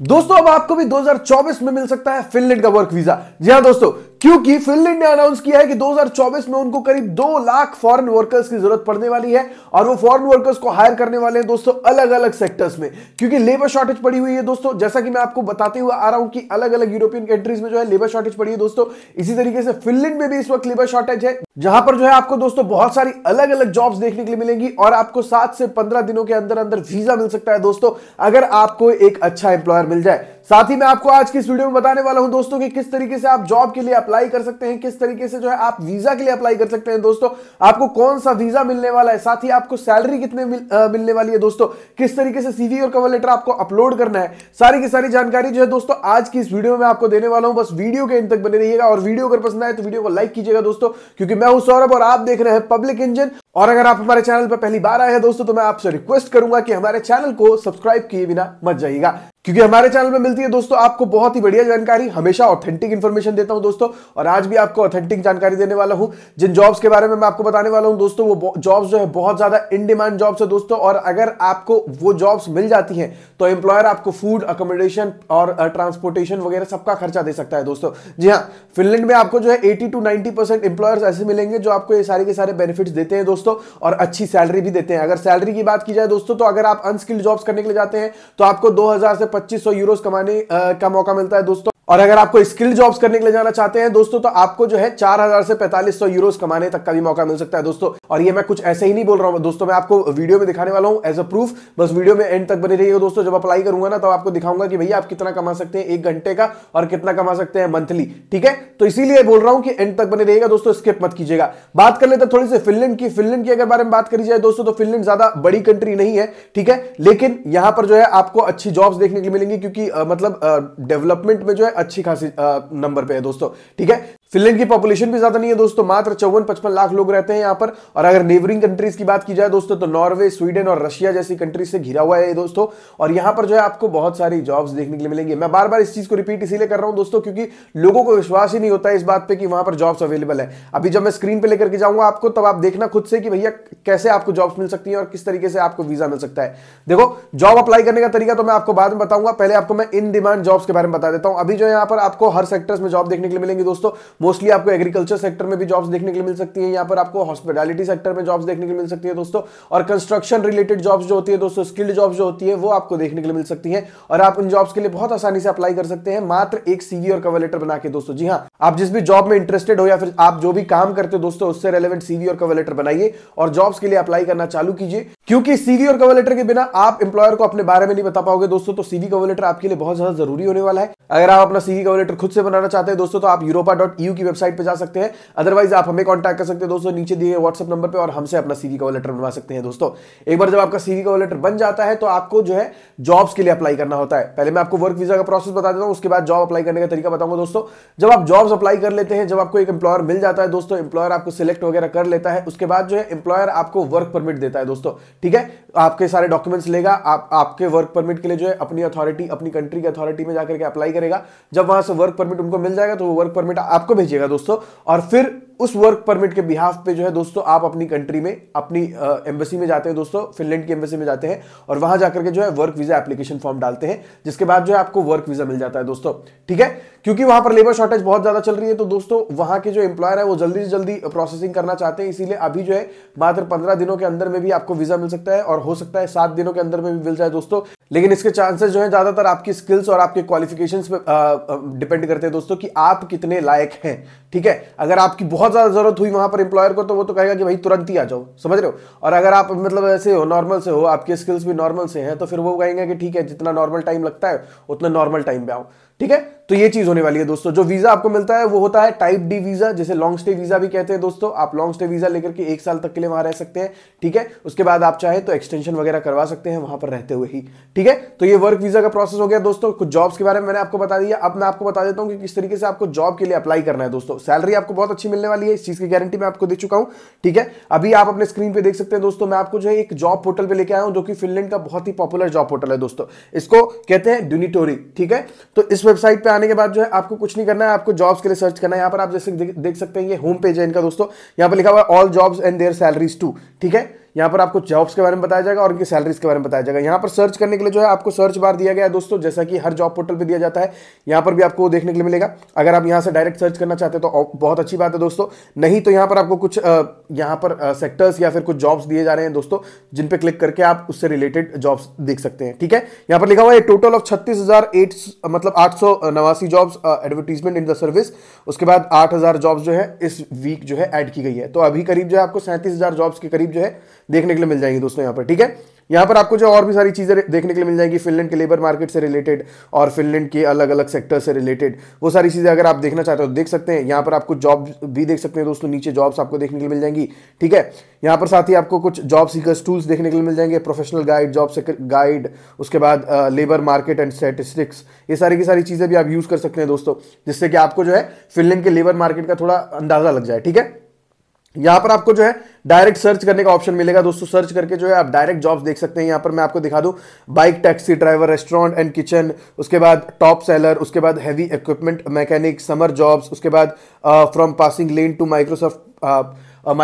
दोस्तों अब आपको भी 2024 में मिल सकता है फिनलैंड का वर्क वीजा। जी हां दोस्तों, क्योंकि फिनलैंड ने अनाउंस किया है कि 2024 में उनको करीब 2 लाख फॉरेन वर्कर्स की जरूरत पड़ने वाली है और वो फॉरेन वर्कर्स को हायर करने वाले हैं दोस्तों अलग अलग सेक्टर्स में, क्योंकि लेबर शॉर्टेज पड़ी हुई है दोस्तों। जैसा कि मैं आपको बताते हुए आ रहा हूं कि अलग अलग यूरोपियन कंट्रीज में जो है लेबर शॉर्टेज पड़ी है दोस्तों, इसी तरीके से फिनलैंड में भी इस वक्त लेबर शॉर्टेज है, जहां पर जो है आपको दोस्तों बहुत सारी अलग अलग जॉब्स देखने के लिए मिलेंगी और आपको 7 से 15 दिनों के अंदर अंदर वीजा मिल सकता है दोस्तों, अगर आपको एक अच्छा एम्प्लॉयर मिल जाए। साथ ही मैं आपको आज की इस वीडियो में बताने वाला हूं दोस्तों कि किस तरीके से आप जॉब के लिए अप्लाई कर सकते हैं, किस तरीके से जो है आप वीजा के लिए अप्लाई कर सकते हैं दोस्तों, आपको कौन सा वीजा मिलने वाला है, साथ ही आपको सैलरी कितने मिलने वाली है दोस्तों, किस तरीके से सीवी और कवर लेटर आपको अपलोड करना है, सारी की सारी जानकारी जो है दोस्तों आज की इस वीडियो में आपको देने वाला हूं। बस वीडियो के अंत तक बने रहिएगा और वीडियो अगर पसंद आए तो वीडियो को लाइक कीजिएगा दोस्तों, क्योंकि मैं हूं सौरभ और आप देख रहे हैं पब्लिक इंजन। और अगर आप हमारे चैनल पर पहली बार आए हैं दोस्तों तो मैं आपसे रिक्वेस्ट करूंगा कि हमारे चैनल को सब्सक्राइब किए बिना मत जाइएगा, क्योंकि हमारे चैनल में मिलती है दोस्तों आपको बहुत ही बढ़िया जानकारी, हमेशा ऑथेंटिक इन्फॉर्मेशन देता हूं दोस्तों और आज भी आपको ऑथेंटिक जानकारी देने वाला हूं। जिन जॉब्स के बारे में मैं आपको बताने वाला हूं दोस्तों वो जॉब्स जो है बहुत ज्यादा इन डिमांड जॉब्स है दोस्तों, और अगर आपको वो जॉब्स मिल जाती हैं तो एम्प्लॉयर आपको फूड, अकोमोडेशन और ट्रांसपोर्टेशन वगैरह सबका खर्चा दे सकता है दोस्तों। जी हाँ, फिनलैंड में आपको जो है 80 से 90% एम्प्लॉयर्स ऐसे मिलेंगे जो आपको ये सारे के सारे बेनिफिट्स देते हैं दोस्तों और अच्छी सैलरी भी देते हैं। अगर सैलरी की बात की जाए दोस्तों तो अगर आप अनस्किल्ड जॉब्स करने के लिए जाते हैं तो आपको 2,000 से 2,500 यूरोस कमाने का मौका मिलता है दोस्तों, और अगर आपको स्किल जॉब्स करने के लिए जाना चाहते हैं दोस्तों तो आपको जो है 4,000 से 4,500 यूरोस कमाने तक का भी मौका मिल सकता है दोस्तों। और ये मैं कुछ ऐसे ही नहीं बोल रहा हूं दोस्तों, मैं आपको वीडियो में दिखाने वाला हूं एज अ प्रूफ, बस वीडियो में एंड तक बने रहिएगा दोस्तों। जब अप्लाई करूंगा ना तो आपको दिखाऊंगा कि भैया आप कितना कमा सकते हैं 1 घंटे का और कितना कमा सकते हैं मंथली, ठीक है। तो इसीलिए बोल रहा हूं कि एंड तक बने रहिएगा दोस्तों, स्किप मत कीजिएगा। बात कर लेते हैं थोड़ी सी फिनलैंड की। फिनलैंड की अगर बारे में बात करी जाए दोस्तों तो फिनलैंड ज्यादा बड़ी कंट्री नहीं है, ठीक है, लेकिन यहां पर जो है आपको अच्छी जॉब्स देखने के लिए मिलेंगी, क्योंकि मतलब डेवलपमेंट में जो है अच्छी खासी नंबर पे है दोस्तों, ठीक है। फिनलैंड की पॉपुलेशन भी ज्यादा नहीं है दोस्तों, मात्र 54-55 लाख लोग रहते हैं यहाँ पर। और अगर नेबरिंग कंट्रीज की बात की जाए दोस्तों तो नॉर्वे, स्वीडन और रशिया जैसी कंट्रीज से घिरा हुआ है दोस्तों, और यहाँ पर जो है आपको बहुत सारी जॉब्स देखने के लिए मिलेंगी। मैं बार बार इस चीज को रिपीट इसीलिए कर रहा हूँ दोस्तों क्योंकि लोगों को विश्वास ही नहीं होता है इस बात पर कि वहां पर जॉब्स अवेलेबल है। अभी जब मैं स्क्रीन पर लेकर के जाऊंगा आपको तब आप देखना खुद से कि भैया कैसे आपको जॉब्स मिल सकती है और किस तरीके से आपको वीजा मिल सकता है। देखो, जॉब अप्लाई करने का तरीका तो मैं आपको बाद में बताऊंगा, पहले आपको मैं इन डिमांड जॉब्स के बारे में बता देता हूँ। अभी जो यहाँ पर आपको हर सेक्टर्स में जॉब देखने के लिए मिलेंगी दोस्तों, मोस्टली आपको एग्रीकल्चर सेक्टर में भी जॉब्स देखने के लिए मिल सकती है, यहाँ पर आपको हॉस्पिटैलिटी सेक्टर में जॉब्स देखने के लिए मिल सकती है दोस्तों, और कंस्ट्रक्शन रिलेटेड जॉब्स जो होती है दोस्तों, स्किल्ड जॉब्स जो होती है वो आपको देखने के लिए मिल सकती है। और आप इन जॉब्स के लिए बहुत आसानी से अप्लाई कर सकते हैं मात्र एक सीवी और कवर लेटर बना के दोस्तों। जी हाँ, आप जिस भी जॉब में इंटरेस्टेड हो या फिर आप जो भी काम करते हो दोस्तों उससे रेलेवेंट सीवी और कवर लेटर बनाइए और जॉब्स के लिए अप्लाई करना चालू कीजिए, क्योंकि सीवी और कवर लेटर के बिना आप एम्प्लॉयर को अपने बारे में नहीं बता पाओगे दोस्तों। तो सीवी कवर लेटर आपके लिए बहुत ज्यादा जरूरी होने वाला है। अगर आप अपना सीवी कवर लेटर खुद से बनाना चाहते हैं दोस्तों तो आप europa.eu की वेबसाइट पर जा सकते हैं, अदरवाइज आप हमें कांटेक्ट कर सकते हैं दोस्तों नीचे दिए व्हाट्सएप नंबर पे और हमसे अपना सीवी कवर लेटर बनवा सकते हैं दोस्तों। एक बार जब आपका सीवी कवर लेटर बन जाता है तो आपको जो है जॉब्स के लिए अप्लाई करना होता है। पहले मैं आपको वर्क वीजा का प्रोसेस बता देता हूं, उसके बाद जॉब अप्लाई करने का तरीका बताऊंगा दोस्तों। जब आप जॉब्स अप्लाई कर लेते हैं, जब आपको एक एम्प्लॉयर मिल जाता है दोस्तों, एम्प्लॉयर आपको सिलेक्ट वगैरह कर लेता है, उसके बाद जो है एम्प्लॉयर आपको वर्क परमिट देता है दोस्तों, ठीक है। आपके सारे डॉक्यूमेंट्स लेगा, आपके वर्क परमिट के लिए जो है अपनी अथॉरिटी, अपनी कंट्री की अथॉरिटी में जाकर के अप्लाई करेगा। जब वहां से वर्क परमिट उनको मिल जाएगा तो वो वर्क परमिट आपको भेजेगा दोस्तों, और फिर उस वर्क परमिट के बिहाफ पे जो है दोस्तों आप अपनी कंट्री में, अपनी एम्बेसी में जाते हैं दोस्तों, फिनलैंड की एम्बेसी में जाते हैं और वहां जाकर के जो है वर्क वीजा एप्लीकेशन फॉर्म डालते हैं, जिसके बाद जो है आपको वर्क वीजा मिल जाता है दोस्तों, ठीक है। क्योंकि वहां पर लेबर शॉर्टेज बहुत ज्यादा चल रही है तो दोस्तों वहां के जो एम्प्लॉयर है वो जल्दी से जल्दी प्रोसेसिंग करना चाहते हैं, इसीलिए अभी जो है मात्र 15 दिनों के अंदर में भी आपको वीजा मिल सकता है और हो सकता है 7 दिनों के अंदर में भी मिल जाए दोस्तों। लेकिन इसके चांसेस जो है ज्यादातर आपकी स्किल्स और आपके क्वालिफिकेशंस पे डिपेंड करते हैं दोस्तों कि आप कितने लायक हैं, ठीक है। अगर आपकी बहुत ज्यादा जरूरत हुई वहां पर एम्प्लॉयर को तो वो तो कहेगा कि भाई तुरंत ही आ जाओ, समझ रहे हो। और अगर आप मतलब ऐसे हो, नॉर्मल से हो, आपके स्किल्स भी नॉर्मल से हैं, तो फिर वो कहेंगे कि ठीक है जितना नॉर्मल टाइम लगता है उतना नॉर्मल टाइम पे आओ, ठीक है। तो ये चीज होने वाली है दोस्तों। जो वीजा आपको मिलता है वो होता है टाइप डी वीजा, जिसे लॉन्ग स्टे वीजा भी कहते हैं दोस्तों। आप लॉन्ग स्टे वीजा लेकर के 1 साल तक के लिए वहां रह सकते हैं, ठीक है। उसके बाद आप चाहे तो एक्सटेंशन वगैरह करवा सकते हैं वहां पर रहते हुए ही, ठीक है। तो ये वर्क वीजा का प्रोसेस हो गया दोस्तों। कुछ जॉब्स के बारे में मैंने आपको बता दिया, अब मैं आपको बता देता हूँ कि किस तरीके से आपको जॉब के लिए अप्लाई करना है दोस्तों। सैलरी आपको बहुत अच्छी मिलने वाली है, इस चीज की गारंटी मैं आपको दे चुका हूँ, ठीक है। अभी आप अपने स्क्रीन पे देख सकते हैं दोस्तों, मैं आपको जो है एक जॉब पोर्टल पे लेके आया हूँ जो कि फिनलैंड का बहुत ही पॉपुलर जॉब पोर्टल है दोस्तों। इसको कहते हैं ड्यूनिटोरी, ठीक है। तो इस वेबसाइट पे आने के बाद जो है आपको कुछ नहीं करना है, आपको जॉब्स के लिए सर्च करना है। यहाँ पर आप जैसे देख सकते हैं ये होम पेज है इनका दोस्तों, यहाँ पर लिखा हुआ है all jobs and their salaries too, ठीक है। यहाँ पर आपको जॉब्स के बारे में बताया जाएगा और उनकी सैलरीज के बारे में बताया जाएगा। यहाँ पर सर्च करने के लिए जो है आपको सर्च बार दिया गया है दोस्तों, जैसा कि हर जॉब पोर्टल पे दिया जाता है, यहाँ पर भी आपको देखने के लिए मिलेगा। अगर आप यहाँ से डायरेक्ट सर्च करना चाहते हो तो बहुत अच्छी बात है दोस्तों, नहीं तो यहाँ पर आपको कुछ यहाँ पर सेक्टर्स या फिर कुछ जॉब्स दिए जा रहे हैं दोस्तों, जिन पर क्लिक करके आप उससे रिलेटेड जॉब्स देख सकते हैं। ठीक है, यहाँ पर लिखा हुआ है total of 889 jobs advertisement in the service, उसके बाद 8000 जॉब्स जो है इस वीक जो है ऐड की गई है। तो अभी करीब जो है आपको 37000 जॉब्स के करीब जो है देखने के लिए मिल जाएंगी दोस्तों यहाँ पर। ठीक है, यहाँ पर आपको जो और भी सारी चीजें देखने के लिए मिल जाएंगी, फिनलैंड के लेबर मार्केट से रिलेटेड और फिनलैंड के अलग अलग सेक्टर से रिलेटेड, वो सारी चीजें अगर आप देखना चाहते हो देख सकते हैं। यहाँ पर आपको जॉब भी देख सकते हैं दोस्तों, नीचे जॉब्स आपको देखने के लिए मिल जाएंगी। ठीक है, यहाँ पर साथ ही आपको कुछ जॉब सीकर्स टूल्स देखने के लिए मिल जाएंगे, प्रोफेशनल गाइड, जॉब गाइड, उसके बाद लेबर मार्केट एंड स्टैटिस्टिक्स, ये सारी की सारी चीजें भी आप यूज कर सकते हैं दोस्तों, जिससे कि आपको जो है फिनलैंड के लेबर मार्केट का थोड़ा अंदाजा लग जाए। ठीक है, यहाँ पर आपको जो है डायरेक्ट सर्च करने का ऑप्शन मिलेगा दोस्तों, सर्च करके जो है आप डायरेक्ट जॉब्स देख सकते हैं। यहाँ पर मैं आपको दिखा दूँ, bike, taxi driver, restaurant and kitchen, उसके बाद टॉप सेलर, उसके बाद heavy equipment mechanic, summer jobs, उसके बाद from passing lane to Microsoft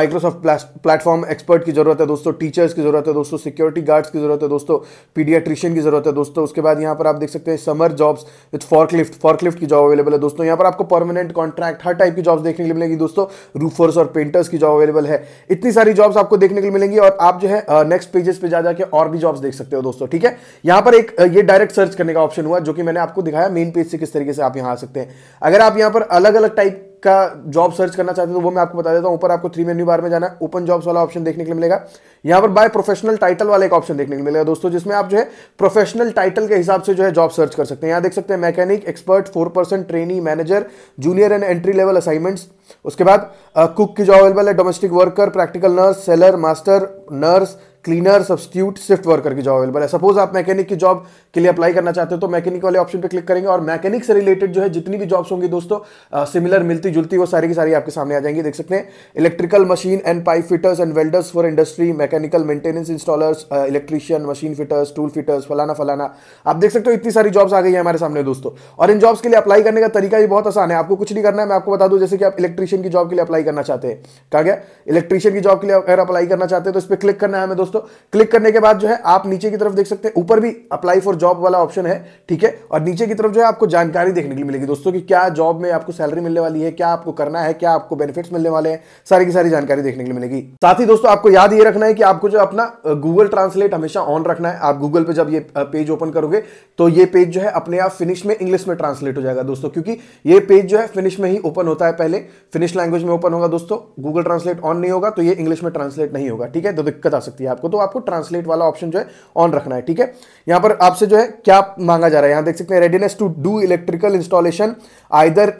platform expert की जरूरत है दोस्तों, टीचर्स की जरूरत है दोस्तों, सिक्योरिटी गार्ड्स की जरूरत है दोस्तों, पीडियाट्रिशियन की जरूरत है दोस्तों। उसके बाद यहाँ पर आप देख सकते हैं समर जॉब्स विथ फॉर्कलिफ्ट की जॉब अवेलेबल है दोस्तों। यहाँ पर आपको परमानेंट, कॉन्ट्रैक्ट, हर टाइप की जॉब्स देखने के लिए मिलेगी दोस्तों, रूफर्स और पेंटर्स की जॉब अवेलेबल है। इतनी सारी जॉब्स आपको देखने के लिए मिलेंगी और आप जो है नेक्स्ट पेजेस पे जा जाके और भी जॉब्स देख सकते हो दोस्तों। ठीक है, यहाँ पर एक ये डायरेक्ट सर्च करने का ऑप्शन हुआ जो कि मैंने आपको दिखाया मेन पेज से किस तरीके से आप यहाँ आ सकते हैं। अगर आप यहाँ पर अलग अलग टाइप का जॉब सर्च करना चाहते हो तो वो मैं आपको बता देता हूं। ऊपर आपको 3 मेन्यू बार में जाना है, ओपन जॉब्स वाला ऑप्शन देखने के लिए मिलेगा। यहां पर बाय प्रोफेशनल टाइटल वाला एक ऑप्शन देखने के लिए मिलेगा दोस्तों, जिसमें आप जो है प्रोफेशनल टाइटल के हिसाब से जो है जॉब सर्च कर सकते हैं। यहां देख सकते हैं mechanic, expert, 4 person, trainee, manager, junior and entry level assignments. उसके बाद कुक की जॉब अवेलेबल है, domestic worker, practical nurse, seller, master, nurse, cleaner, substitute, shift worker की जॉब अवेलेबल है। सपोज आप मैकेनिक की जॉब के लिए अप्लाई करना चाहते हो तो मैकेनिक वाले ऑप्शन पे क्लिक करेंगे और मैकेनिक से रिलेटेड जो है जितनी भी जॉब्स होंगी दोस्तों सिमिलर मिलती जुलती, वो सारी की सारी आपके सामने आ जाएंगी, देख सकते हैं। Electrical machine and pipe fitters and welders for industry, mechanical maintenance installers, electrician, machine fitters, tool fitters, फलाना फलाना, आप देख सकते हो इतनी सारी जॉब्स आ गई है हमारे सामने दोस्तों। और इन जॉब्स के लिए अप्लाई करने का तरीका भी बहुत आसान है, आपको कुछ नहीं करना है। मैं आपको बता दूं, जैसे कि आप इलेक्ट्रीशियन की जॉब के लिए अप्लाई करना चाहते हैं, कहा गया इलेक्ट्रीशियन की जॉब के लिए अगर अप्लाई करना चाहते हैं तो इस पर क्लिक करना है हमें दोस्तों। क्लिक करने के बाद जो है आप नीचे की तरफ देख सकते हैं, ऊपर भी अप्लाई फॉर जॉब वाला ऑप्शन है, ठीक है। और नीचे की तरफ जो है आपको जानकारी देखने के लिए मिलेगी दोस्तों कि क्या जॉब में आपको सैलरी मिलने वाली है, क्या आपको करना है, क्या आपको बेनिफिट्स मिलने वाले हैं, सारी की सारी जानकारी देखने के लिए मिलेगी। साथ ही दोस्तों आपको याद ये रखना है कि आपको जो अपना गूगल ट्रांसलेट हमेशा ऑन रखना है। आप गूगल पे जब ये पेज ओपन करोगे तो ये पेज जो है अपने आप फिनिश में इंग्लिश में ट्रांसलेट हो जाएगा दोस्तों, क्योंकि ये पेज जो है फिनिश में ही ओपन होता है, पहले फिनिश लैंग्वेज में ओपन होगा दोस्तों। गूगल ट्रांसलेट ऑन नहीं होगा तो ये इंग्लिश में ट्रांसलेट नहीं होगा, ठीक है, तो दिक्कत आ सकती है आपको। तो आपको ट्रांसलेट वाला ऑप्शन जो है ऑन रखना है, ठीक है। यहां पर आपसे जो है क्या मांगा जा रहा है, यहां देख सकते हैं readiness to do electrical installation either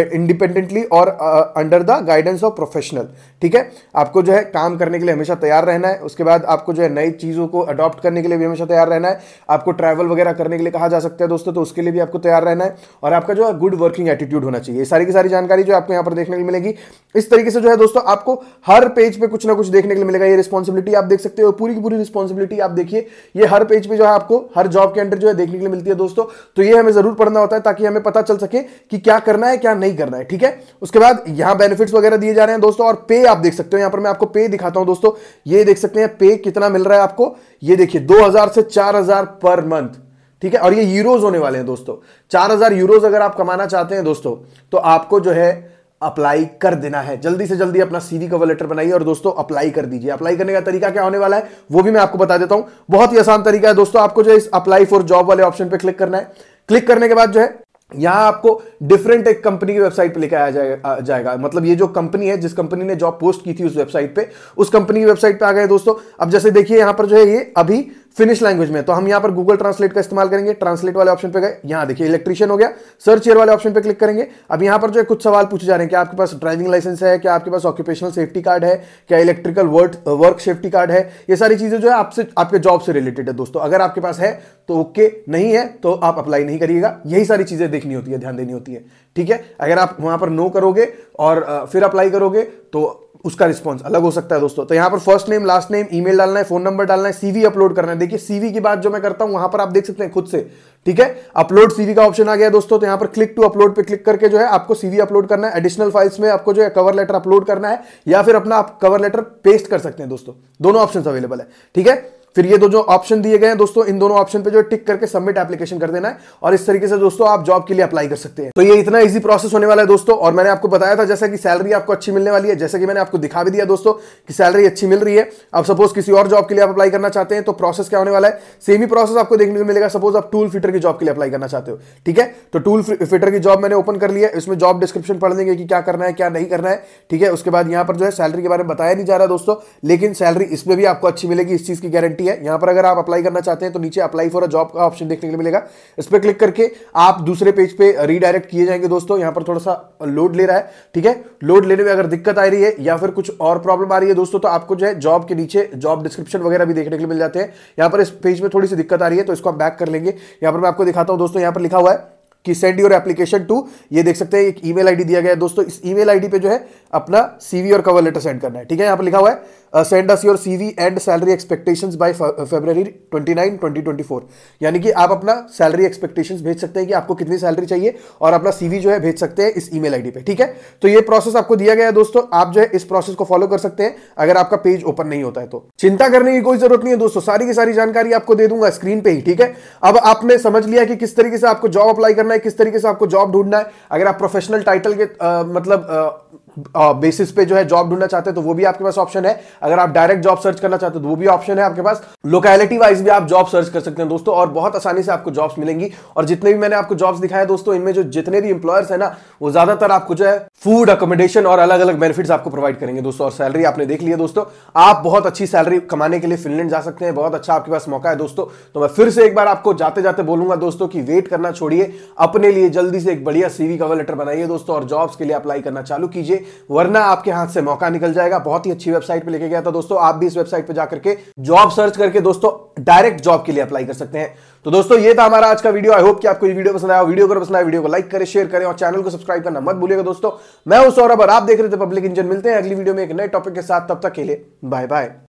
independently और under the guidance of professional, ठीक है। आपको जो है काम करने के लिए हमेशा तैयार रहना है। उसके बाद आपको जो है नई चीजों को अडॉप्ट करने के लिए भी हमेशा तैयार रहना है। आपको ट्रैवल वगैरह करने के लिए कहा जा सकता है दोस्तों, तो उसके लिए भी आपको तैयार रहना है। और आपका जो है गुड वर्किंग एटीट्यूड होना चाहिए। सारी की सारी जानकारी जो आपको यहां पर देखने के लिए मिलेगी। इस तरीके से जो है दोस्तों आपको हर पेज पे कुछ ना कुछ देखने के लिए मिलेगा। ये रिस्पॉन्सिबिलिटी आप देख सकते हो, पूरी की पूरी रिस्पॉन्सिबिलिटी आप देखिए, ये हर पेज पे जो है आपको हर जॉब के अंडर जो है देखने के लिए मिलती है दोस्तों। तो ये हमें जरूर पढ़ना होता है ताकि हमें पता चल सके कि क्या करना है क्या नहीं करना है, ठीक है। उसके बाद यहां बेनिफिट्स वगैरह दिए जा रहे हैं दोस्तों। और पे आप देख सकते हो, यहां पर मैं आपको पे दिखाता हूं दोस्तों। ये देख सकते हैं पे कितना मिल रहा है आपको, ये देखिए 2000 से 4000 पर मंथ, ठीक है। और ये यूरोज होने वाले हैं दोस्तों। 4000 यूरोज अगर आप कमाना चाहते हैं दोस्तों तो आपको जो है अप्लाई कर देना है। जल्दी से जल्दी अपना सीवी कवर लेटर बनाइए और दोस्तों अप्लाई कर दीजिए। अप्लाई करने का तरीका क्या होने वाला है वो भी मैं आपको बता देता हूं। बहुत ही आसान तरीका है दोस्तों। आपको जो है इस अप्लाई फॉर जॉब वाले ऑप्शन पे क्लिक करना है। क्लिक करने के बाद जो है यहां आपको डिफरेंट एक कंपनी की वेबसाइट पे लेकर आया जाएगा। मतलब ये जो कंपनी है, जिस कंपनी ने जॉब पोस्ट की थी उस वेबसाइट पे, उस कंपनी की वेबसाइट पे आ गए दोस्तों। अब जैसे देखिए यहां पर जो है ये अभी फिनिश लैंग्वेज में, तो हम यहां पर गूगल ट्रांसलेट का इस्तेमाल करेंगे। ट्रांसलेट वाले ऑप्शन पे गए, यहां देखिए इलेक्ट्रीशियन हो गया, सर्च एयर वाले ऑप्शन पे क्लिक करेंगे। अब यहां पर जो है कुछ सवाल पूछे जा रहे हैं कि आपके पास ड्राइविंग लाइसेंस है, क्या आपके पास ऑक्यूपेशनल सेफ्टी कार्ड है, क्या इलेक्ट्रिकल वर्क सेफ्टी कार्ड है। ये सारी चीजें जो है आपसे आपके जॉब से रिलेटेड है दोस्तों। अगर आपके पास है तो ओके, नहीं है तो आप अप्लाई नहीं करिएगा। यही सारी चीजें देखनी होती है, ध्यान देनी होती है, ठीक है। अगर आप वहां पर नो करोगे और फिर अप्लाई करोगे तो उसका रिस्पॉन्स अलग हो सकता है दोस्तों। तो यहाँ पर first name, last name, email डालना है, फोन नंबर डालना है, सीवी अपलोड करना है। देखिए सीवी की बात जो मैं करता हूँ वहां पर आप देख सकते हैं खुद से, ठीक है। अपलोड सीवी का ऑप्शन आ गया दोस्तों। तो यहाँ पर क्लिक टू अपलोड पे क्लिक करके जो है आपको सीवी अपलोड करना है। एडिशनल फाइल्स में आपको जो है कवर लेटर अपलोड करना है या फिर अपना आप कवर लेटर पेस्ट कर सकते हैं दोस्तों, दोनों ऑप्शन अवेलेबल है, ठीक है। फिर ये दो जो ऑप्शन दिए गए हैं दोस्तों, इन दोनों ऑप्शन पे जो टिक करके सबमिट एप्लीकेशन कर देना है और इस तरीके से दोस्तों आप जॉब के लिए अप्लाई कर सकते हैं। तो ये इतना इजी प्रोसेस होने वाला है दोस्तों। और मैंने आपको बताया था जैसा कि सैलरी आपको अच्छी मिलने वाली है, जैसा कि मैंने आपको दिखा भी दिया दोस्तों कि सैलरी अच्छी मिल रही है। अब सपोज किसी और जॉब के लिए आप अप्लाई करना चाहते हैं तो प्रोसेस क्या होने वाला है, सेम ही प्रोसेस आपको देखने को मिलेगा। सपोज आप टूल फिटर की जॉब के लिए अप्लाई करना चाहते हो, ठीक है। तो टूल फिटर की जॉब मैंने ओपन कर लिया है, इसमें जॉब डिस्क्रिप्शन पढ़ लेंगे कि क्या करना है क्या नहीं करना है, ठीक है। उसके बाद यहाँ पर जो है सैलरी के बारे में बताया नहीं जा रहा दोस्तों, लेकिन सैलरी इसमें भी आपको अच्छी मिलेगी, इस चीज की गारंटी है। यहां पर अगर आप अप्लाई करना चाहते हैं तो नीचे अप्लाई फॉर अ जॉब का ऑप्शन देखने के लिए मिलेगा, इस पर क्लिक करके आप दूसरे पेज पे रीडायरेक्ट किए जाएंगे दोस्तों। यहां पर थोड़ा सा लोड ले रहा है, ठीक है। लोड लेने में अगर दिक्कत आ रही है या फिर कुछ और प्रॉब्लम आ रही है दोस्तों तो आपको जो है जॉब के नीचे जॉब डिस्क्रिप्शन वगैरह भी देखने के लिए मिल जाते हैं। यहां पर इस पेज में थोड़ी सी दिक्कत आ रही है तो इसको आप बैक कर लेंगे। यहां पर मैं आपको दिखाता हूं दोस्तों, यहां पर लिखा हुआ है कि सेंड योर एप्लीकेशन टू, ये देख सकते हैं एक ईमेल आईडी दिया गया है दोस्तों। इस ईमेल आईडी पे जो है अपना सीवी और कवर लेटर सेंड करना है, ठीक है। यहाँ पर लिखा हुआ है send us your CV and salary expectations by February 29 2024, यानी कि आप अपना सैलरी एक्सपेक्टेशंस भेज सकते हैं कि आपको कितनी सैलरी चाहिए और अपना सीवी जो है भेज सकते हैं इस ईमेल आईडी पे, ठीक है। तो ये प्रोसेस आपको दिया गया है दोस्तों, आप जो है इस प्रोसेस को फॉलो कर सकते हैं अगर आपका पेज ओपन नहीं होता है तो। चिंता करने की कोई जरूरत नहीं है दोस्तों, सारी की सारी जानकारी आपको दे दूंगा स्क्रीन पर ही, ठीक है। अब आपने समझ लिया कि किस तरीके से आपको जॉब अप्लाई करना है, किस तरीके से आपको जॉब ढूंढना है। अगर आप प्रोफेशनल टाइटल के बेसिस पे जो है जॉब ढूंढना चाहते हैं तो वो भी आपके पास ऑप्शन है। अगर आप डायरेक्ट जॉब सर्च करना चाहते हैं तो वो भी ऑप्शन है आपके पास। लोकेलिटी वाइज भी आप जॉब सर्च कर सकते हैं दोस्तों और बहुत आसानी से आपको जॉब्स मिलेंगी। और जितने भी मैंने आपको जॉब्स दिखाया दोस्तों, इनमें जो जितने भी इंप्लॉयर्स है ना वो ज्यादातर आपको जो है फूड, अकोमोडेशन और अलग अलग बेनिफिट्स आपको प्रोवाइड करेंगे दोस्तों। और सैलरी आपने देख लिया दोस्तों, आप बहुत अच्छी सैलरी कमाने के लिए फिनलैंड जा सकते हैं, बहुत अच्छा आपके पास मौका है दोस्तों। तो मैं फिर से एक बार आपको जाते जाते बोलूंगा दोस्तों कि वेट करना छोड़िए, अपने लिए जल्दी से एक बढ़िया सीवी कवर लेटर बनाइए दोस्तों और जॉब्स के लिए अप्लाई करना चालू कीजिए, वरना आपके हाथ से मौका निकल जाएगा। बहुत ही अच्छी वेबसाइट पे लेके गया था दोस्तों, आप भी इस वेबसाइट पे जाकर के जॉब सर्च करके दोस्तों डायरेक्ट जॉब के लिए अप्लाई कर सकते हैं। तो दोस्तों ये था हमारा आज का वीडियो। आई होप कि आपको ये वीडियो पसंद आया। वीडियो अगर पसंद आया वीडियो को लाइक करें, शेयर करें और चैनल को सब्सक्राइब करना मत भूलिएगा दोस्तों। मैं हूं सौरभ और आप देख रहे थे पब्लिक इंजन। मिलते हैं अगली वीडियो में एक नए टॉपिक के साथ, तब तक के लिए बाय बाय।